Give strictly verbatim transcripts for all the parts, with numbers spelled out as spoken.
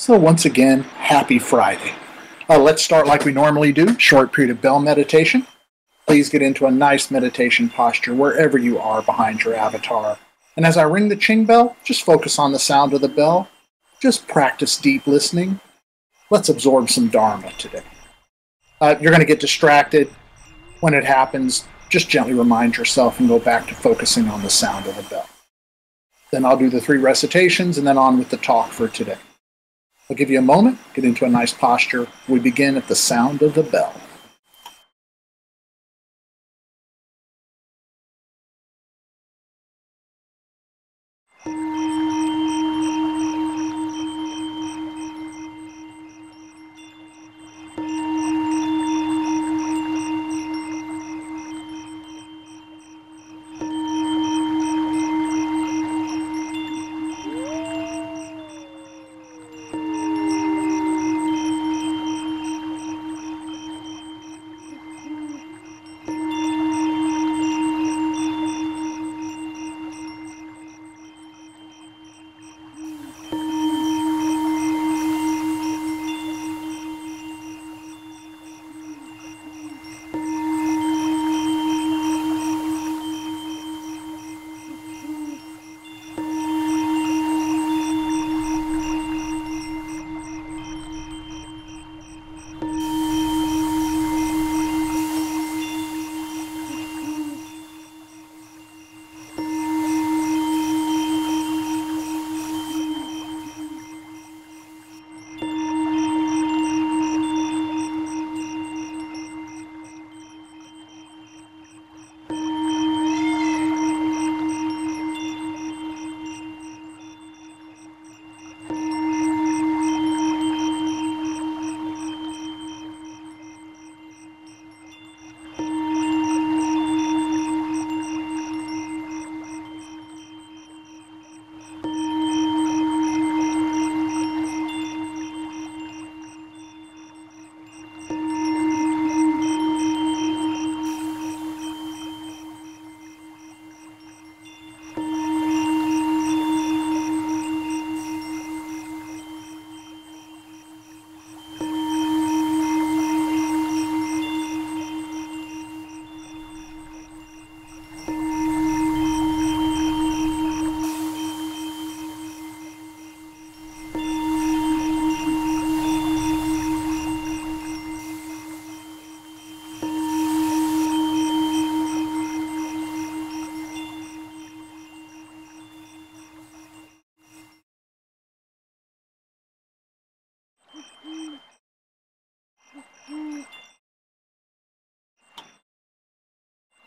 So once again, happy Friday. Uh, let's start like we normally do, short period of bell meditation. Please get into a nice meditation posture wherever you are behind your avatar. And as I ring the Ching Bell, just focus on the sound of the bell. Just practice deep listening. Let's absorb some Dharma today. Uh, you're going to get distracted. When it happens, just gently remind yourself and go back to focusing on the sound of the bell. Then I'll do the three recitations and then on with the talk for today. I'll give you a moment, get into a nice posture. We begin at the sound of the bell.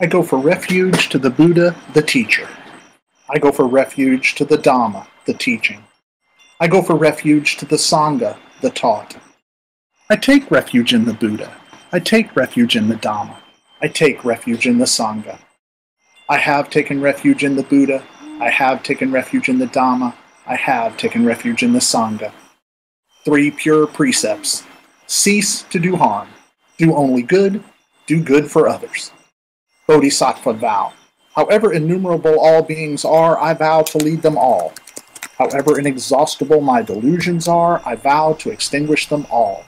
I go for refuge to the Buddha, the teacher. I go for refuge to the Dhamma, the teaching. I go for refuge to the Sangha, the taught. I take refuge in the Buddha. I take refuge in the Dhamma. I take refuge in the Sangha. I have taken refuge in the Buddha. I have taken refuge in the Dhamma. I have taken refuge in the Sangha. Three pure precepts. Cease to do harm. Do only good. Do good for others. Bodhisattva vow. However innumerable all beings are, I vow to lead them all. However inexhaustible my delusions are, I vow to extinguish them all.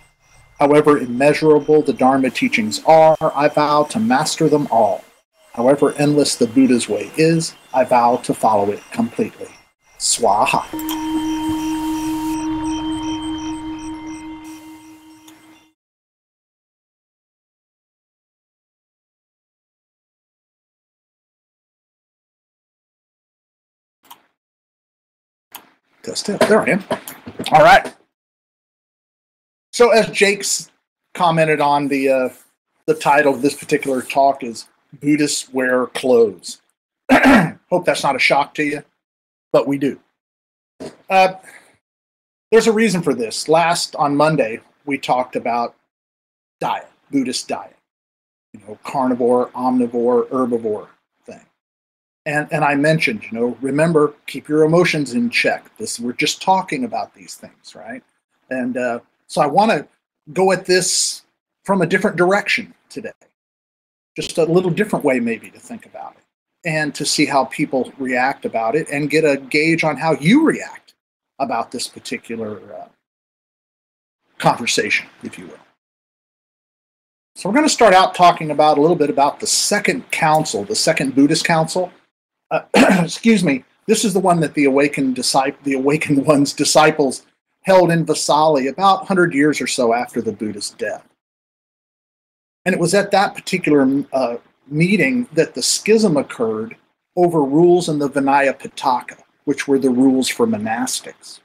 However immeasurable the Dharma teachings are, I vow to master them all. However endless the Buddha's way is, I vow to follow it completely. Swaha. Test it. There I am. All right. So as Jake's commented on, the uh, the title of this particular talk is Buddhists Wear Clothes. Hope that's not a shock to you, but we do. Uh, there's a reason for this. Last, on Monday, we talked about diet, Buddhist diet. You know, carnivore, omnivore, herbivore. And, and I mentioned, you know, remember, keep your emotions in check. This, we're just talking about these things, right? And uh, so I want to go at this from a different direction today. Just a little different way maybe to think about it and to see how people react about it and get a gauge on how you react about this particular uh, conversation, if you will. So we're going to start out talking about a little bit about the second council, the second Buddhist council. Uh, excuse me. This is the one that the awakened disciple, the awakened one's disciples held in Vasali about one hundred years or so after the Buddha's death. And it was at that particular uh, meeting that the schism occurred over rules in the Vinaya Pitaka, which were the rules for monastics.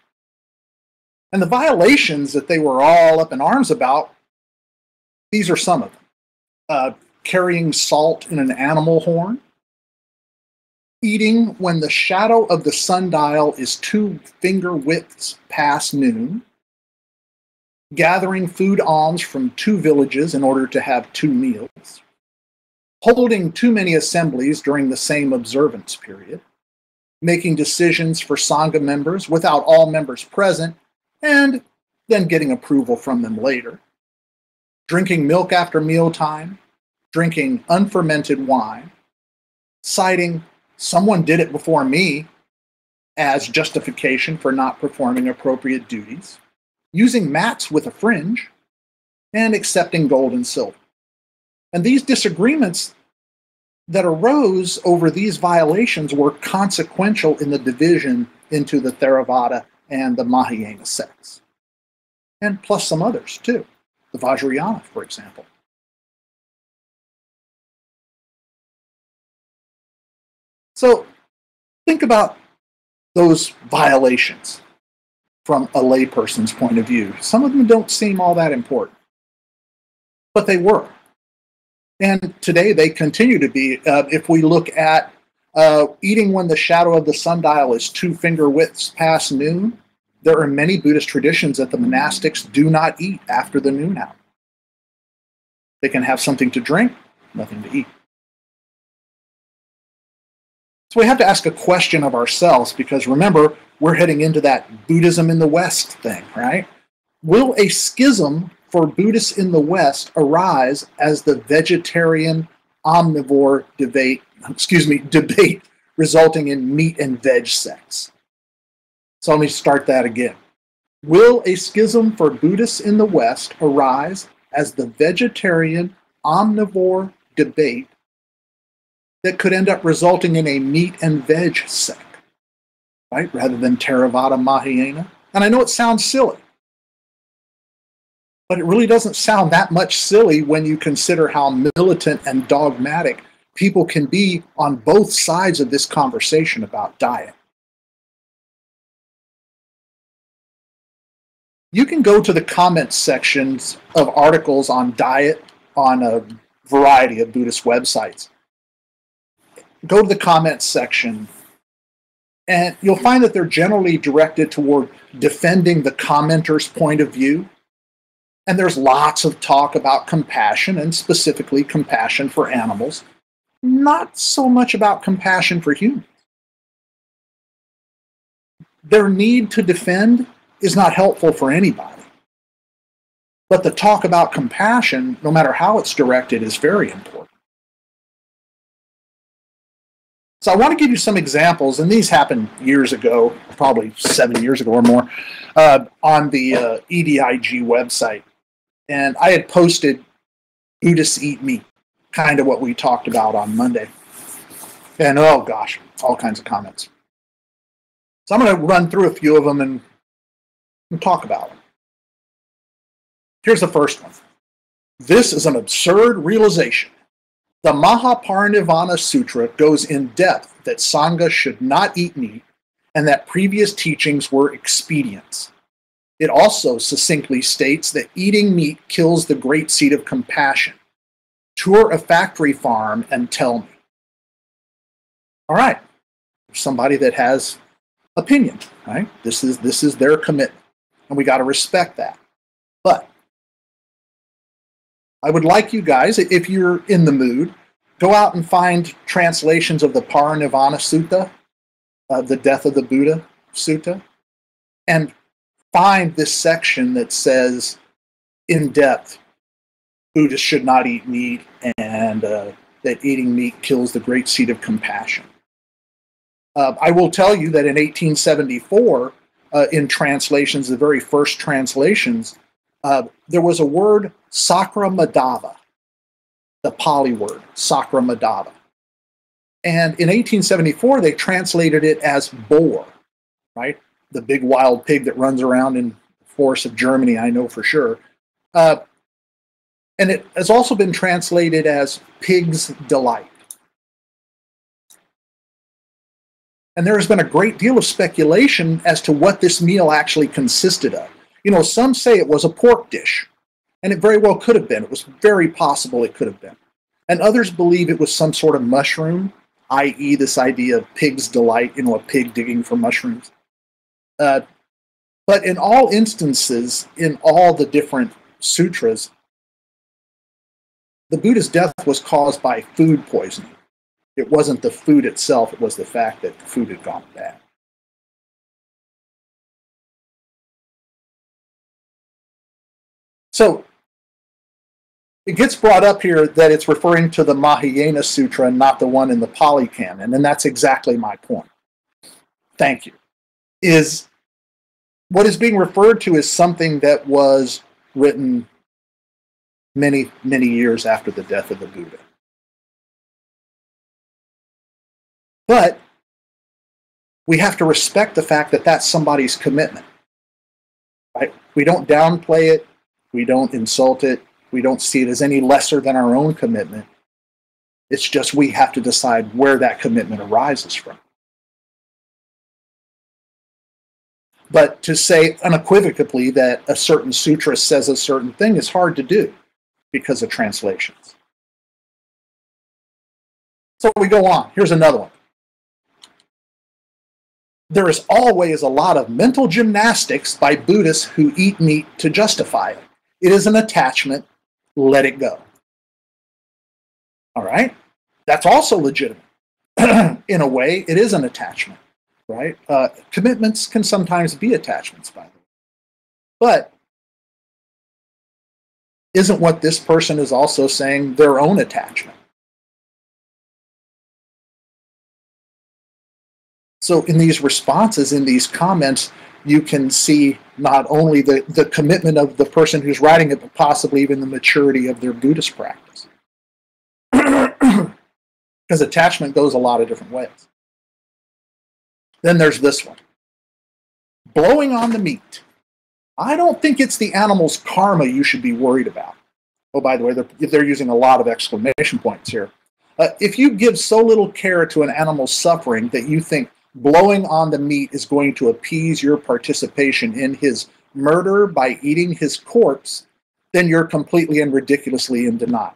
And the violations that they were all up in arms about, these are some of them. Uh, carrying salt in an animal horn, eating when the shadow of the sundial is two finger widths past noon, gathering food alms from two villages in order to have two meals, holding too many assemblies during the same observance period, making decisions for Sangha members without all members present, and then getting approval from them later, drinking milk after mealtime, drinking unfermented wine, citing "someone did it before me" as justification for not performing appropriate duties, using mats with a fringe, and accepting gold and silver. And these disagreements that arose over these violations were consequential in the division into the Theravada and the Mahayana sects, and plus some others too, the Vajrayana, for example. So think about those violations from a layperson's point of view. Some of them don't seem all that important, but they were. And today they continue to be. Uh, if we look at uh, eating when the shadow of the sundial is two finger widths past noon, there are many Buddhist traditions that the monastics do not eat after the noon hour. They can have something to drink, nothing to eat. So we have to ask a question of ourselves, because remember, we're heading into that Buddhism in the West thing, right? Will a schism for Buddhists in the West arise as the vegetarian omnivore debate, excuse me, debate resulting in meat and veg sects? So let me start that again. Will a schism for Buddhists in the West arise as the vegetarian omnivore debate that could end up resulting in a meat and veg sect, right? Rather than Theravada Mahayana. And I know it sounds silly, but it really doesn't sound that much silly when you consider how militant and dogmatic people can be on both sides of this conversation about diet. You can go to the comments sections of articles on diet on a variety of Buddhist websites. Go to the comments section, and you'll find that they're generally directed toward defending the commenter's point of view. And there's lots of talk about compassion, and specifically compassion for animals. Not so much about compassion for humans. Their need to defend is not helpful for anybody. But the talk about compassion, no matter how it's directed, is very important. So I want to give you some examples, and these happened years ago, probably seven years ago or more, uh, on the uh, E D I G website. And I had posted Buddhists Eat Meat, kind of what we talked about on Monday. And oh gosh, all kinds of comments. So I'm going to run through a few of them and, and talk about them. Here's the first one. This is an absurd realization. The Mahaparinivana Sutra goes in depth that Sangha should not eat meat and that previous teachings were expedients. It also succinctly states that eating meat kills the great seed of compassion. Tour a factory farm and tell me. All right, somebody that has opinion, right? This is, this is their commitment, and we got to respect that. But I would like you guys, if you're in the mood, go out and find translations of the Parinirvana Sutta, uh, the Death of the Buddha Sutta, and find this section that says, in depth, Buddhists should not eat meat, and uh, that eating meat kills the great seed of compassion. Uh, I will tell you that in eighteen seventy-four, uh, in translations, the very first translations, uh, there was a word, Sakramadava, the Pali word, Sakramadava. And in eighteen seventy-four, they translated it as boar, right? The big wild pig that runs around in the forests of Germany, I know for sure. Uh, and it has also been translated as pig's delight. And there has been a great deal of speculation as to what this meal actually consisted of. You know, some say it was a pork dish, and it very well could have been. It was very possible it could have been. And others believe it was some sort of mushroom, that is this idea of pig's delight, you know, a pig digging for mushrooms. Uh, but in all instances, in all the different sutras, the Buddha's death was caused by food poisoning. It wasn't the food itself, it was the fact that the food had gone bad. So, it gets brought up here that it's referring to the Mahayana Sutra and not the one in the Pali Canon, and that's exactly my point. Thank you. Is what is being referred to as something that was written many, many years after the death of the Buddha. But we have to respect the fact that that's somebody's commitment, right? We don't downplay it. We don't insult it. We don't see it as any lesser than our own commitment. It's just we have to decide where that commitment arises from. But to say unequivocally that a certain sutra says a certain thing is hard to do because of translations. So we go on. Here's another one. There is always a lot of mental gymnastics by Buddhists who eat meat to justify it. It is an attachment. Let it go. All right? That's also legitimate. In a way, it is an attachment, right? Uh, commitments can sometimes be attachments, by the way. But isn't what this person is also saying their own attachment? So in these responses, in these comments, you can see not only the, the commitment of the person who's writing it, but possibly even the maturity of their Buddhist practice. Because attachment goes a lot of different ways. Then there's this one. Blowing on the meat. I don't think it's the animal's karma you should be worried about. Oh, by the way, they're, they're using a lot of exclamation points here. Uh, if you give so little care to an animal's suffering that you think blowing on the meat is going to appease your participation in his murder by eating his corpse, then you're completely and ridiculously in denial.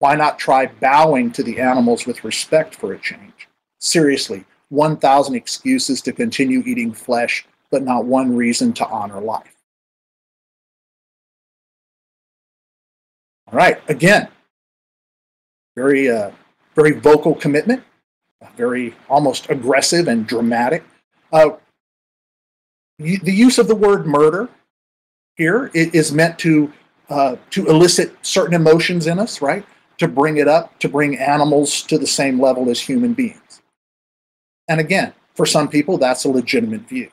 Why not try bowing to the animals with respect for a change? Seriously, one thousand excuses to continue eating flesh, but not one reason to honor life. All right, again, very, uh, very vocal commitment. Very almost aggressive and dramatic. Uh, the use of the word murder here is meant to uh, to elicit certain emotions in us, right? To bring it up, to bring animals to the same level as human beings. And again, for some people, that's a legitimate view.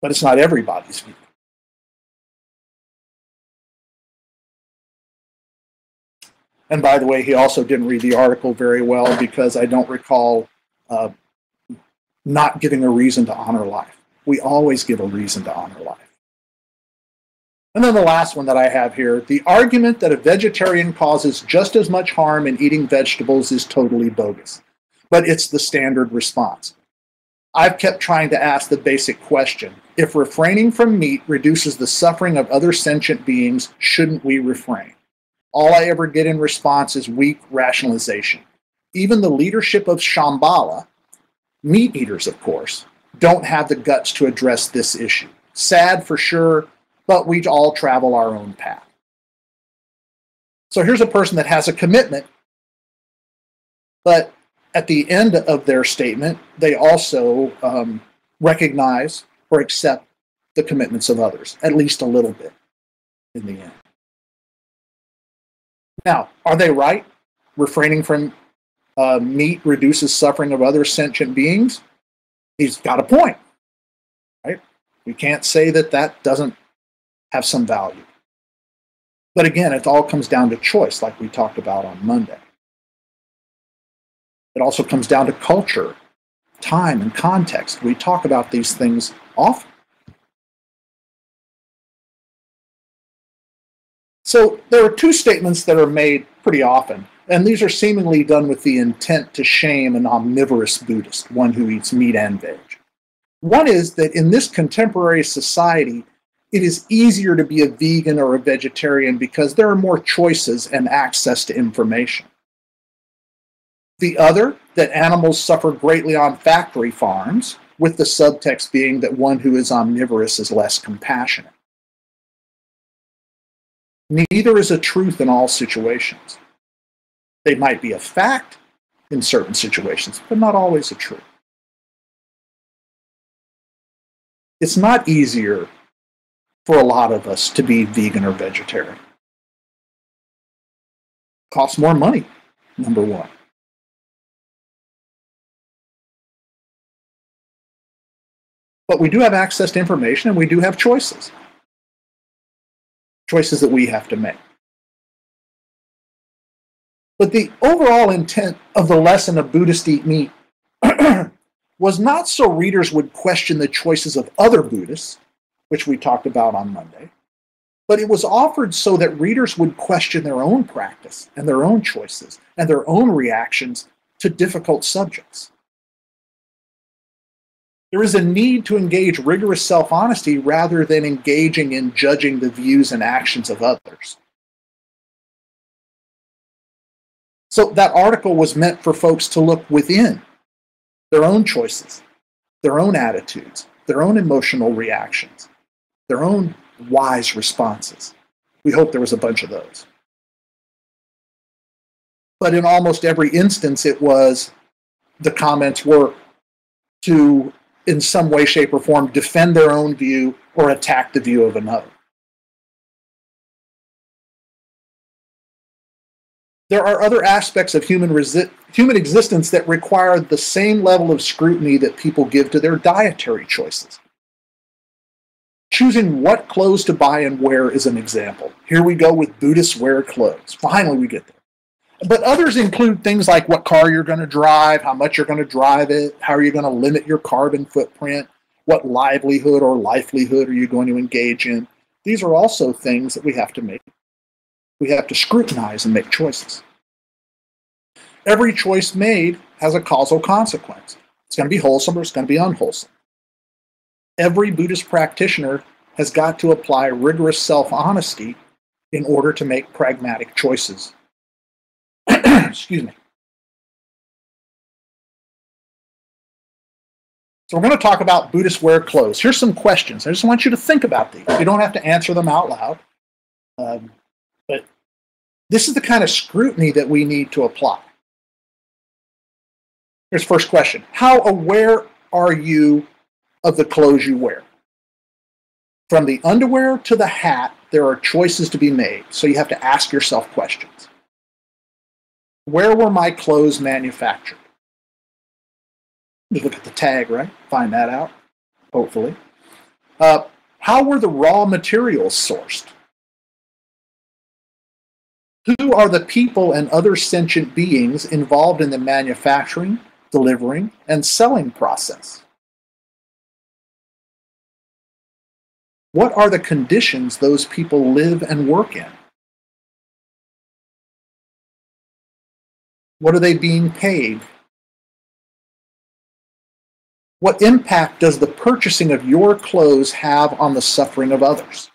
But it's not everybody's view. And by the way, he also didn't read the article very well because I don't recall uh, not giving a reason to honor life. We always give a reason to honor life. And then the last one that I have here, the argument that a vegetarian causes just as much harm in eating vegetables is totally bogus. But it's the standard response. I've kept trying to ask the basic question. If refraining from meat reduces the suffering of other sentient beings, shouldn't we refrain? All I ever get in response is weak rationalization. Even the leadership of Shambhala, meat eaters of course, don't have the guts to address this issue. Sad for sure, but we all travel our own path. So here's a person that has a commitment, but at the end of their statement, they also um, recognize or accept the commitments of others, at least a little bit in the end. Now, are they right? Refraining from uh, meat reduces suffering of other sentient beings? He's got a point, right? You can't say that that doesn't have some value. But again, it all comes down to choice, like we talked about on Monday. It also comes down to culture, time, and context. We talk about these things often. So there are two statements that are made pretty often, and these are seemingly done with the intent to shame an omnivorous Buddhist, one who eats meat and veg. One is that in this contemporary society, it is easier to be a vegan or a vegetarian because there are more choices and access to information. The other, that animals suffer greatly on factory farms, with the subtext being that one who is omnivorous is less compassionate. Neither is a truth in all situations. They might be a fact in certain situations, but not always a truth. It's not easier for a lot of us to be vegan or vegetarian. It costs more money, number one. But we do have access to information, and we do have choices. Choices that we have to make. But the overall intent of the lesson of Buddhist Eat Meat was not so readers would question the choices of other Buddhists, which we talked about on Monday, but it was offered so that readers would question their own practice and their own choices and their own reactions to difficult subjects. There is a need to engage rigorous self-honesty rather than engaging in judging the views and actions of others. So that article was meant for folks to look within their own choices, their own attitudes, their own emotional reactions, their own wise responses. We hope there was a bunch of those. But in almost every instance, it was, the comments were to, in some way, shape, or form, defend their own view or attack the view of another. There are other aspects of human, human existence that require the same level of scrutiny that people give to their dietary choices. Choosing what clothes to buy and where is an example. Here we go with Buddhists wear clothes. Finally, we get there. But others include things like what car you're going to drive, how much you're going to drive it, how are you going to limit your carbon footprint, what livelihood or livelihood are you going to engage in. These are also things that we have to make. We have to scrutinize and make choices. Every choice made has a causal consequence. It's going to be wholesome or it's going to be unwholesome. Every Buddhist practitioner has got to apply rigorous self-honesty in order to make pragmatic choices. Excuse me. So we're going to talk about Buddhists wear clothes. Here's some questions. I just want you to think about these. You don't have to answer them out loud. Um, but this is the kind of scrutiny that we need to apply. Here's the first question. How aware are you of the clothes you wear? From the underwear to the hat, there are choices to be made. So you have to ask yourself questions. Where were my clothes manufactured? You look at the tag, right? Find that out, hopefully. Uh, how were the raw materials sourced? Who are the people and other sentient beings involved in the manufacturing, delivering, and selling process? What are the conditions those people live and work in? What are they being paid? What impact does the purchasing of your clothes have on the suffering of others?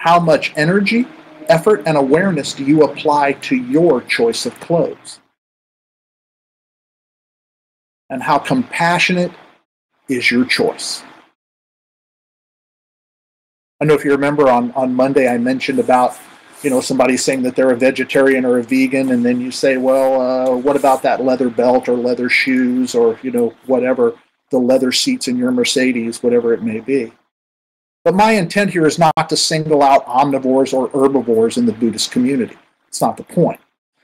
How much energy, effort, and awareness do you apply to your choice of clothes? And how compassionate is your choice? I know if you remember on, on Monday I mentioned about you know, somebody's saying that they're a vegetarian or a vegan, and then you say, well, uh, what about that leather belt or leather shoes or, you know, whatever, the leather seats in your Mercedes, whatever it may be. But my intent here is not to single out omnivores or herbivores in the Buddhist community. It's not the point.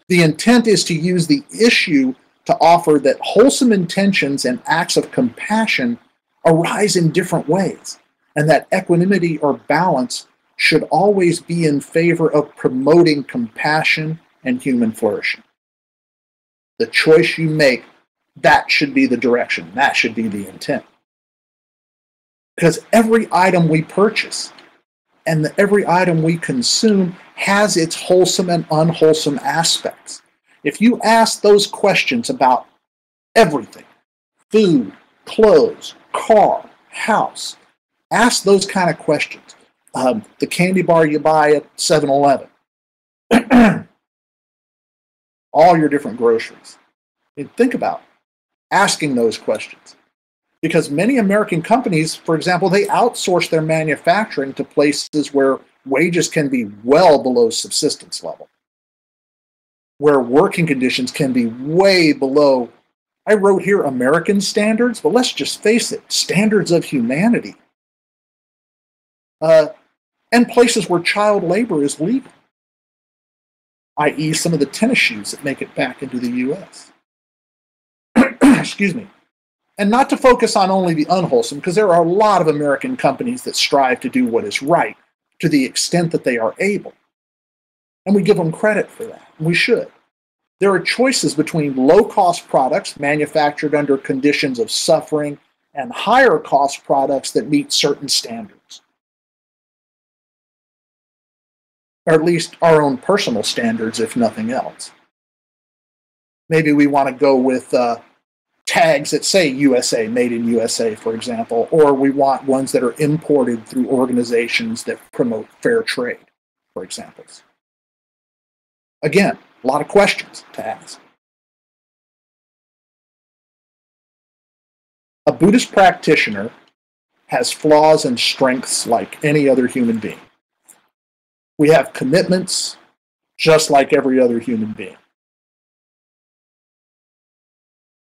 The intent is to use the issue to offer that wholesome intentions and acts of compassion arise in different ways, and that equanimity or balance should always be in favor of promoting compassion and human flourishing. The choice you make, that should be the direction, that should be the intent. Because every item we purchase and the, every item we consume has its wholesome and unwholesome aspects. If you ask those questions about everything, food, clothes, car, house, ask those kind of questions. Um, the candy bar you buy at seven eleven, all your different groceries. And think about asking those questions. Because many American companies, for example, they outsource their manufacturing to places where wages can be well below subsistence level, where working conditions can be way below, I wrote here American standards, but let's just face it, standards of humanity. Uh, and places where child labor is legal, that is some of the tennis shoes that make it back into the U S Excuse me. And not to focus on only the unwholesome, because there are a lot of American companies that strive to do what is right to the extent that they are able. And we give them credit for that. We should. There are choices between low-cost products manufactured under conditions of suffering and higher-cost products that meet certain standards. Or at least our own personal standards, if nothing else. Maybe we want to go with Uh, tags that say U S A, made in U S A, for example, or we want ones that are imported through organizations that promote fair trade, for example. Again, a lot of questions to ask. A Buddhist practitioner has flaws and strengths like any other human being. We have commitments just like every other human being.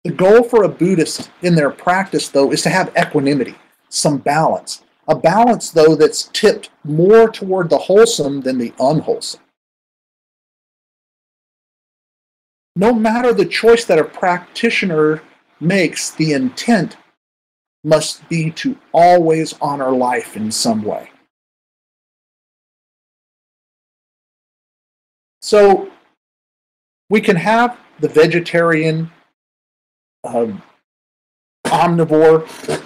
The goal for a Buddhist in their practice, though, is to have equanimity, some balance. A balance, though, that's tipped more toward the wholesome than the unwholesome. No matter the choice that a practitioner makes, the intent must be to always honor life in some way. So we can have the vegetarian Um, omnivore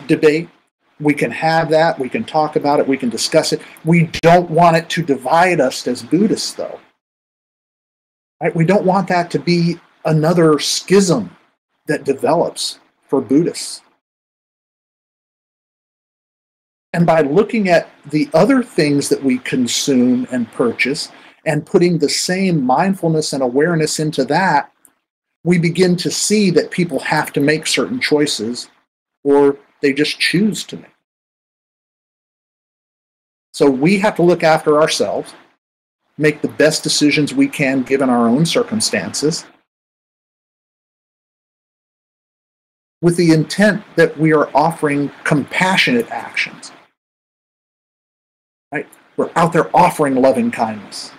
debate. We can have that. We can talk about it. We can discuss it. We don't want it to divide us as Buddhists, though. Right? We don't want that to be another schism that develops for Buddhists. And by looking at the other things that we consume and purchase and putting the same mindfulness and awareness into that, we begin to see that people have to make certain choices, or they just choose to make. So we have to look after ourselves, make the best decisions we can given our own circumstances, with the intent that we are offering compassionate actions. Right? We're out there offering loving kindness.